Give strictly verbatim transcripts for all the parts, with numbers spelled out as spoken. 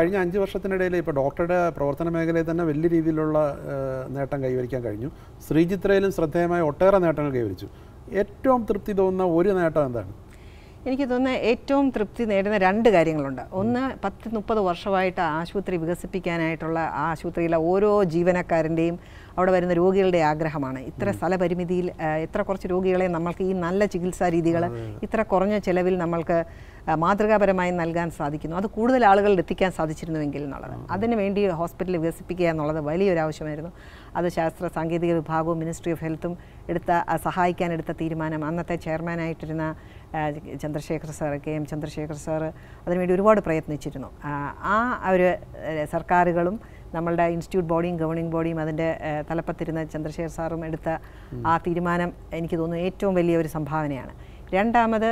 കഴിഞ്ഞ അഞ്ച് വർഷത്തിനിടയിൽ ഇപ്പോൾ ഡോക്ടറുടെ പ്രവർത്തന മേഖലയിൽ തന്നെ വലിയ രീതിയിലുള്ള നേട്ടം കൈവരിക്കാൻ കഴിഞ്ഞു. ശ്രീചിത്രയിലും ശ്രദ്ധേയമായ ഒട്ടേറെ നേട്ടങ്ങൾ കൈവരിച്ചു. ഏറ്റവും തൃപ്തി തോന്നുന്ന ഒരു നേട്ടം എന്താണ്? എനിക്ക് തോന്നുന്നത് ഏറ്റവും തൃപ്തി നേടുന്ന രണ്ട് കാര്യങ്ങളുണ്ട്. ഒന്ന്, പത്ത് മുപ്പത് വർഷമായിട്ട് ആശുപത്രി വികസിപ്പിക്കാനായിട്ടുള്ള ആ ആശുപത്രിയിലെ ഓരോ ജീവനക്കാരൻ്റെയും അവിടെ വരുന്ന രോഗികളുടെ ആഗ്രഹമാണ്. ഇത്ര സ്ഥലപരിമിതിയിൽ എത്ര കുറച്ച് രോഗികളെ നമ്മൾക്ക് ഈ നല്ല ചികിത്സാ രീതികൾ ഇത്ര കുറഞ്ഞ ചിലവിൽ നമ്മൾക്ക് മാതൃകാപരമായി നൽകാൻ സാധിക്കുന്നു, അത് കൂടുതൽ ആളുകളിൽ എത്തിക്കാൻ സാധിച്ചിരുന്നുവെങ്കിൽ എന്നുള്ളത്. അതിനുവേണ്ടി ഹോസ്പിറ്റൽ വികസിപ്പിക്കുക എന്നുള്ളത് വലിയൊരാവശ്യമായിരുന്നു. അത് ശാസ്ത്ര സാങ്കേതിക വിഭാഗവും മിനിസ്ട്രി ഓഫ് ഹെൽത്തും എടുത്ത സഹായിക്കാനെടുത്ത തീരുമാനം അന്നത്തെ ചെയർമാനായിട്ടിരുന്ന Chandrasekhar sir, K M Chandrasekhar sir അതിനുവേണ്ടി ഒരുപാട് പ്രയത്നിച്ചിരുന്നു. ആ ഒരു സർക്കാരുകളും നമ്മളുടെ ഇൻസ്റ്റിറ്റ്യൂട്ട് ബോഡിയും ഗവേണിംഗ് ബോഡിയും അതിൻ്റെ തലപ്പത്തിരുന്ന ചന്ദ്രശേഖർ സാറും എടുത്ത ആ തീരുമാനം എനിക്ക് തോന്നുന്നു ഏറ്റവും വലിയ ഒരു സംഭാവനയാണ്. രണ്ടാമത്,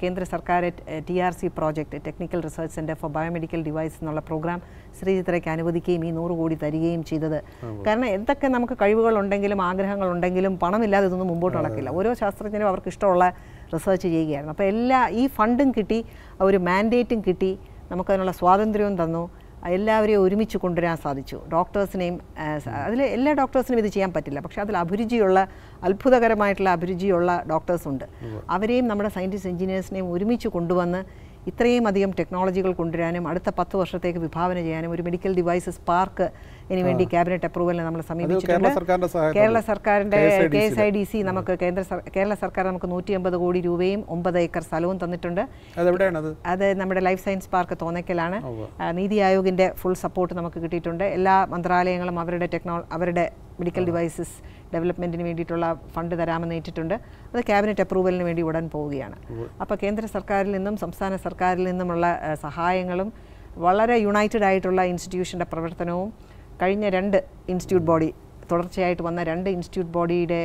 കേന്ദ്ര സർക്കാർ T R C project, technical research centre for biomedical device എന്നുള്ള പ്രോഗ്രാം ശ്രീചിത്രയ്ക്ക് അനുവദിക്കുകയും ഈ നൂറ് കോടി തരികയും ചെയ്തത്. കാരണം എന്തൊക്കെ നമുക്ക് കഴിവുകളുണ്ടെങ്കിലും ആഗ്രഹങ്ങളുണ്ടെങ്കിലും പണമില്ലാതെ ഇതൊന്നും മുമ്പോട്ട് നടക്കില്ല. ഓരോ ശാസ്ത്രജ്ഞരും അവർക്ക് ഇഷ്ടമുള്ള റിസർച്ച് ചെയ്യുകയായിരുന്നു. അപ്പോൾ എല്ലാ ഈ ഫണ്ടും കിട്ടി, ഒരു മാൻഡേറ്റും കിട്ടി, നമുക്കതിനുള്ള സ്വാതന്ത്ര്യവും തന്നു. എല്ലാവരെയും ഒരുമിച്ച് കൊണ്ടുവരാൻ സാധിച്ചു. ഡോക്ടേഴ്സിനെയും, അതിൽ എല്ലാ ഡോക്ടേഴ്സിനും ഇത് ചെയ്യാൻ പറ്റില്ല, പക്ഷേ അതിൽ അഭിരുചിയുള്ള, അത്ഭുതകരമായിട്ടുള്ള അഭിരുചിയുള്ള ഡോക്ടേഴ്സുണ്ട്. അവരെയും നമ്മുടെ സയൻറ്റിസ്റ്റ് എഞ്ചിനീയേഴ്സിനെയും ഒരുമിച്ച് കൊണ്ടുവന്ന് ഇത്രയും അധികം ടെക്നോളജികൾ കൊണ്ടുവരാനും അടുത്ത പത്ത് വർഷത്തേക്ക് വിഭാവന ചെയ്യാനും ഒരു മെഡിക്കൽ ഡിവൈസസ് പാർക്ക് ഇതിനുവേണ്ടി ക്യാബിനറ്റ് അപ്രൂവലിനെ നമ്മൾ സമീപിച്ചിട്ടുണ്ട്. കേരള സർക്കാരിൻ്റെ K S I D C നമുക്ക് കേന്ദ്ര കേരള സർക്കാർ നമുക്ക് നൂറ്റി എൺപത് കോടി രൂപയും ഒമ്പത് ഏക്കർ സ്ഥലവും തന്നിട്ടുണ്ട്. അത് നമ്മുടെ ലൈഫ് സയൻസ് പാർക്ക് തോന്നയ്ക്കലാണ്. നീതി ആയോഗിൻ്റെ ഫുൾ സപ്പോർട്ട് നമുക്ക് കിട്ടിയിട്ടുണ്ട്. എല്ലാ മന്ത്രാലയങ്ങളും അവരുടെ ടെക്നോ അവരുടെ മെഡിക്കൽ ഡിവൈസസ് ഡെവലപ്മെൻറ്റിന് വേണ്ടിയിട്ടുള്ള ഫണ്ട് തരാമെന്ന് ഏറ്റിട്ടുണ്ട്. അത് ക്യാബിനറ്റ് അപ്രൂവലിന് വേണ്ടി ഉടൻ പോവുകയാണ്. അപ്പോൾ കേന്ദ്ര സർക്കാരിൽ നിന്നും സംസ്ഥാന സർക്കാരിൽ നിന്നുമുള്ള സഹായങ്ങളും വളരെ യുണൈറ്റഡ് ആയിട്ടുള്ള ഇൻസ്റ്റിറ്റ്യൂഷൻ്റെ പ്രവർത്തനവും കഴിഞ്ഞ രണ്ട് ഇൻസ്റ്റിറ്റ്യൂട്ട് ബോഡി തുടർച്ചയായിട്ട് വന്ന രണ്ട് ഇൻസ്റ്റിറ്റ്യൂട്ട് ബോഡിയുടെ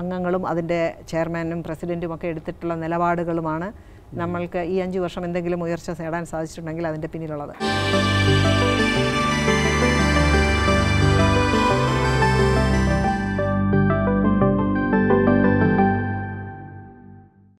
അംഗങ്ങളും അതിൻ്റെ ചെയർമാനും പ്രസിഡൻറ്റും ഒക്കെ എടുത്തിട്ടുള്ള നിലപാടുകളുമാണ് നമ്മൾക്ക് ഈ അഞ്ച് വർഷം എന്തെങ്കിലും ഉയർച്ച നേടാൻ സാധിച്ചിട്ടുണ്ടെങ്കിൽ അതിൻ്റെ പിന്നിലുള്ളത്.